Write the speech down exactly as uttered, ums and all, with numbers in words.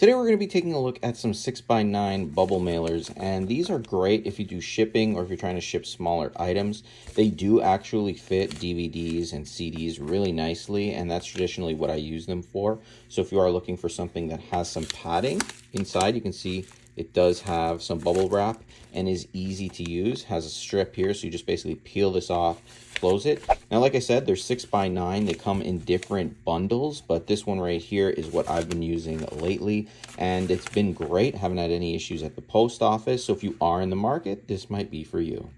Today we're going to be taking a look at some six by nine bubble mailers, and these are great if you do shipping or if you're trying to ship smaller items. They do actually fit D V Ds and C Ds really nicely, and that's traditionally what I use them for. So if you are looking for something that has some padding inside, you can see it does have some bubble wrap and is easy to use. Has a strip here, so you just basically peel this off, close it. Now, like I said, they're six by nine. They come in different bundles, but this one right here is what I've been using lately, and it's been great. Haven't had any issues at the post office, so if you are in the market, this might be for you.